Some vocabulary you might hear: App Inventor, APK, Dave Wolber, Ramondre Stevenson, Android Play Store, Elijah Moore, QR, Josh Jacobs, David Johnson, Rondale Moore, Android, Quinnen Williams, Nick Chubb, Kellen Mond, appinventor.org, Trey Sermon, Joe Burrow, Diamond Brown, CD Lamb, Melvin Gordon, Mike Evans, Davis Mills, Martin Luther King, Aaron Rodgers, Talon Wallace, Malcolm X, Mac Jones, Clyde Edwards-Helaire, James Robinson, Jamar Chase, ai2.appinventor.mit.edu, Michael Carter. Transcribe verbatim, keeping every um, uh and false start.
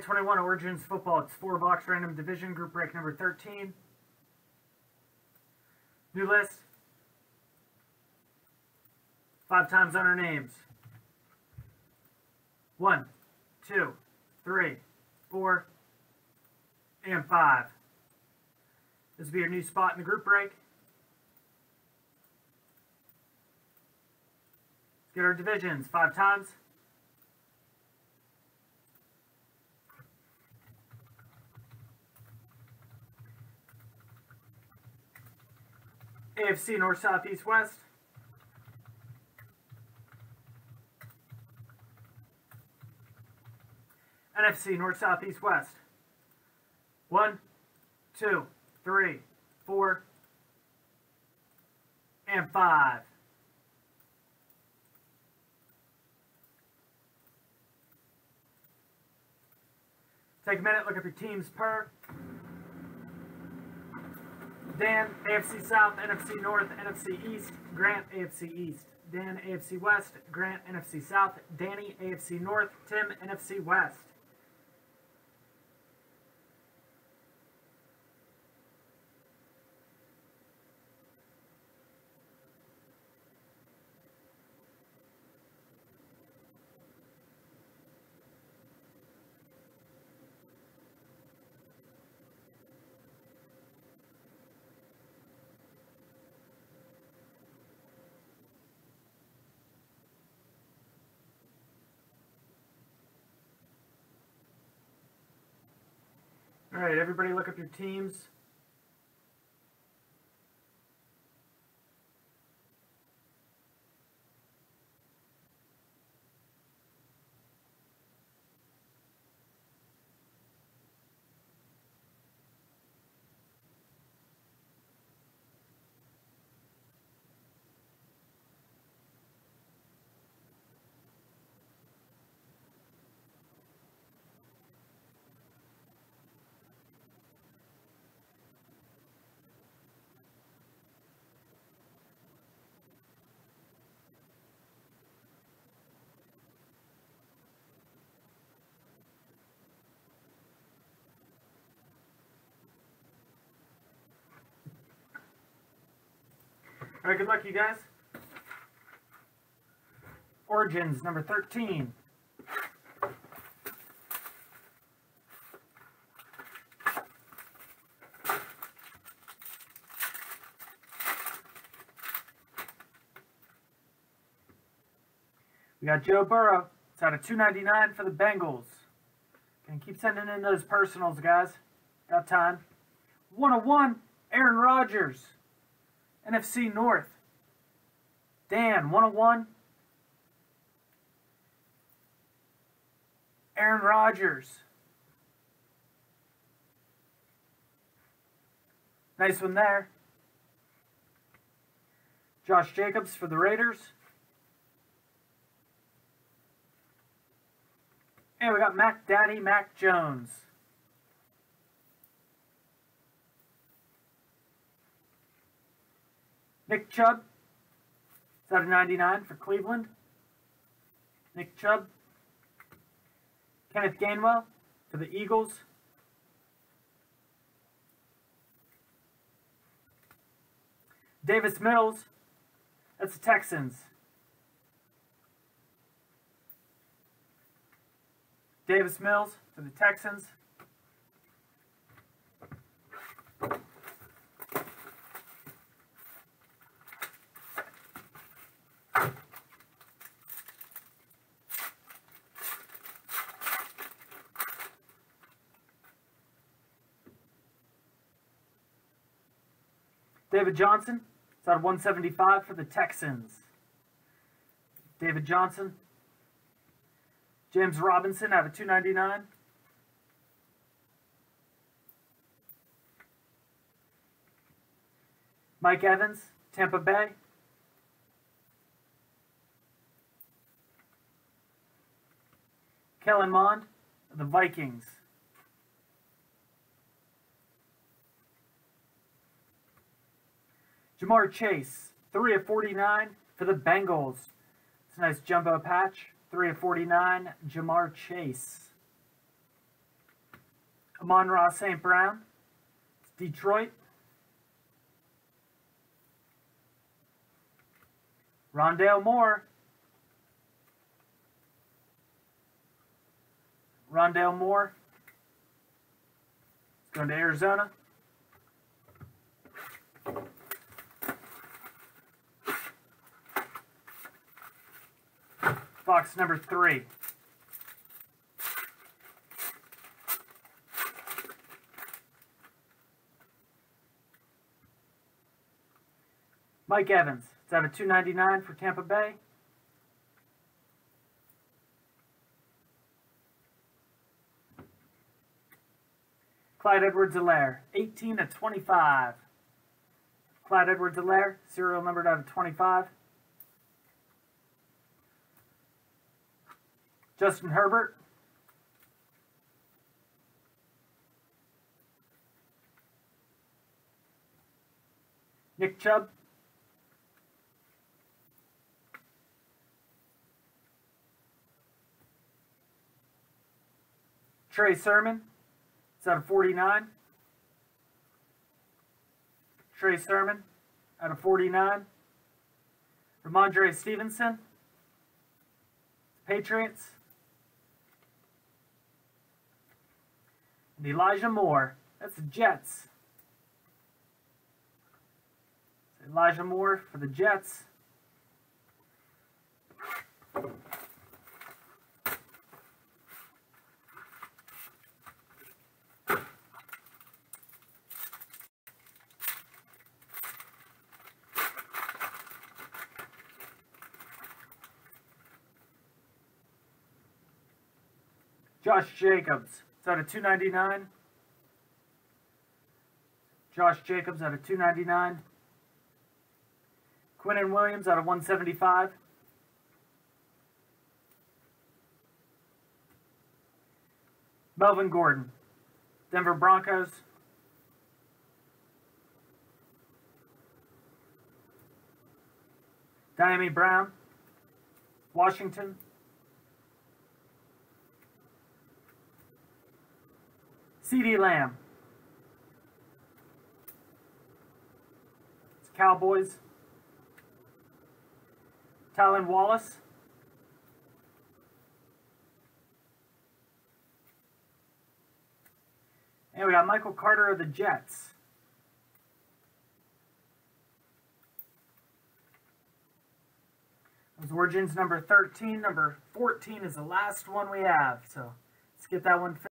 twenty-one Origins Football. It's four box random division, group break number thirteen. New list. Five times on our names. One, two, three, four, and five. This will be your new spot in the group break. Let's get our divisions five times. A F C North, South, East, West. N F C North, South, East, West. One, two, three, four, and five. Take a minute, look up your teams per. Dan, A F C South, N F C North, N F C East, Grant, A F C East. Dan, A F C West, Grant, N F C South, Danny, A F C North, Tim, N F C West. All right, everybody look up your teams. All right, good luck, you guys. Origins, number thirteen. We got Joe Burrow. It's out of two ninety-nine for the Bengals. Can keep sending in those personals, guys. Got time. one oh one, Aaron Rodgers. N F C North, Dan, one oh one, Aaron Rodgers. Nice one there. Josh Jacobs for the Raiders. And we got Mac Daddy, Mac Jones. Nick Chubb, it's out of ninety-nine for Cleveland. Nick Chubb. Kenneth Gainwell for the Eagles. Davis Mills, that's the Texans. Davis Mills for the Texans. David Johnson, it's out of one seventy-five for the Texans. David Johnson. James Robinson out of two ninety-nine. Mike Evans, Tampa Bay. Kellen Mond, the Vikings. Jamar Chase, three of forty-nine for the Bengals. It's a nice jumbo patch. three of forty-nine, Jamar Chase. Amon-Ra Saint Brown, Detroit. Rondale Moore. Rondale Moore. Going to Arizona. Box number three. Mike Evans. It's out of two ninety-nine for Tampa Bay. Clyde Edwards-Helaire, eighteen of twenty-five. Clyde Edwards-Helaire, serial numbered out of twenty-five. Justin Herbert. Nick Chubb. Trey Sermon. It's out of forty-nine. Trey Sermon out of forty-nine. Ramondre Stevenson. Patriots. And Elijah Moore. That's the Jets. It's Elijah Moore for the Jets. Josh Jacobs, it's out of two ninety-nine. Josh Jacobs out of two ninety-nine. Quinnen Williams out of one seventy-five. Melvin Gordon, Denver Broncos. Diamond Brown, Washington. C D Lamb. It's Cowboys. Talon Wallace. And we got Michael Carter of the Jets. Those origins number thirteen. Number fourteen is the last one we have. So let's get that one finished.